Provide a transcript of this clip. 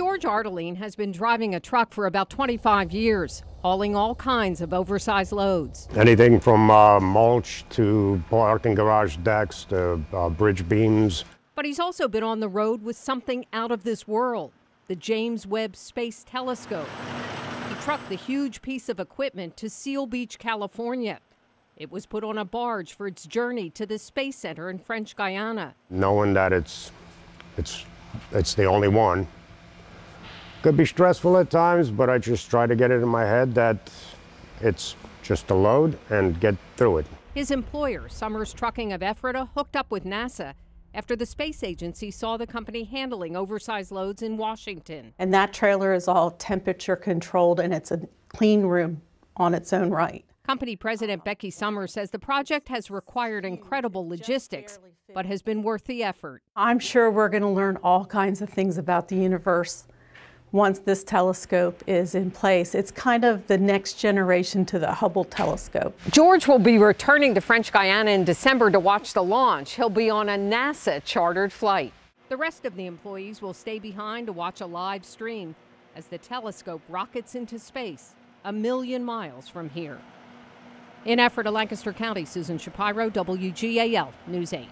George Ardeline has been driving a truck for about 25 years, hauling all kinds of oversized loads. Anything from mulch to parking garage decks to bridge beams. But he's also been on the road with something out of this world, the James Webb Space Telescope. He trucked the huge piece of equipment to Seal Beach, California. It was put on a barge for its journey to the Space Center in French Guiana. Knowing that it's the only one. Could be stressful at times, but I just try to get it in my head that it's just a load and get through it. His employer, Summers Trucking of Ephrata, hooked up with NASA after the space agency saw the company handling oversized loads in Washington. And that trailer is all temperature controlled, and it's a clean room on its own right. Company president Becky Summers says the project has required incredible logistics, but has been worth the effort. I'm sure we're going to learn all kinds of things about the universe once this telescope is in place. It's kind of the next generation to the Hubble Telescope. George will be returning to French Guiana in December to watch the launch. He'll be on a NASA chartered flight. The rest of the employees will stay behind to watch a live stream as the telescope rockets into space 1,000,000 miles from here. In Ephrata, Lancaster County, Susan Shapiro, WGAL News 8.